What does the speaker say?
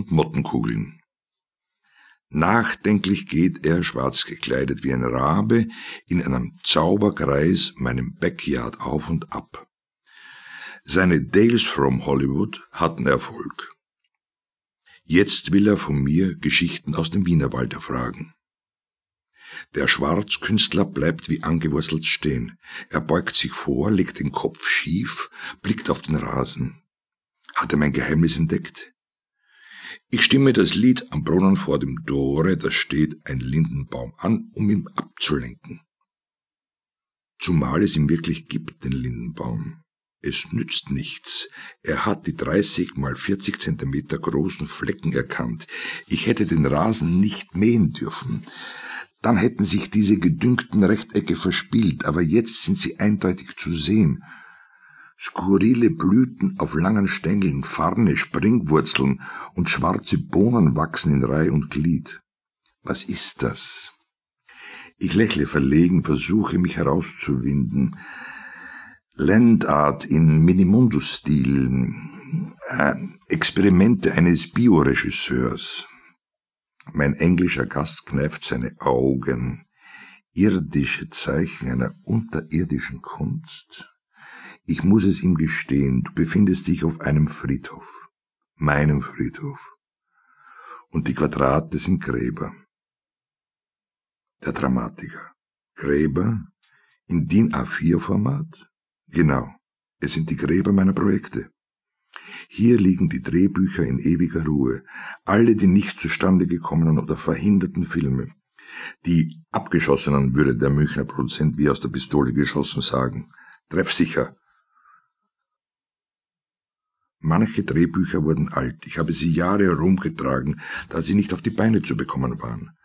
und Mottenkugeln. Nachdenklich geht er, schwarz gekleidet wie ein Rabe, in einem Zauberkreis meinem Backyard auf und ab. Seine Tales from Hollywood hatten Erfolg. Jetzt will er von mir Geschichten aus dem Wienerwald erfragen. Der Schwarzkünstler bleibt wie angewurzelt stehen. Er beugt sich vor, legt den Kopf schief, blickt auf den Rasen. Hat er mein Geheimnis entdeckt? Ich stimme das Lied am Brunnen vor dem Tore, da steht ein Lindenbaum an, um ihn abzulenken. Zumal es ihn wirklich gibt, den Lindenbaum. Es nützt nichts. Er hat die 30 mal 40 Zentimeter großen Flecken erkannt. Ich hätte den Rasen nicht mähen dürfen. Dann hätten sich diese gedüngten Rechtecke verspielt, aber jetzt sind sie eindeutig zu sehen. Skurrile Blüten auf langen Stängeln, Farne, Springwurzeln und schwarze Bohnen wachsen in Reih und Glied. Was ist das? Ich lächle verlegen, versuche mich herauszuwinden. Landart in Minimundus-Stil, Experimente eines Bioregisseurs. Mein englischer Gast kneift seine Augen. Irdische Zeichen einer unterirdischen Kunst? Ich muss es ihm gestehen, du befindest dich auf einem Friedhof. Meinem Friedhof. Und die Quadrate sind Gräber. Der Dramatiker. Gräber? In DIN A4-Format? Genau, es sind die Gräber meiner Projekte. Hier liegen die Drehbücher in ewiger Ruhe, alle die nicht zustande gekommenen oder verhinderten Filme. Die abgeschossenen, würde der Münchner Produzent wie aus der Pistole geschossen sagen. Treffsicher. Manche Drehbücher wurden alt, ich habe sie Jahre herumgetragen, da sie nicht auf die Beine zu bekommen waren.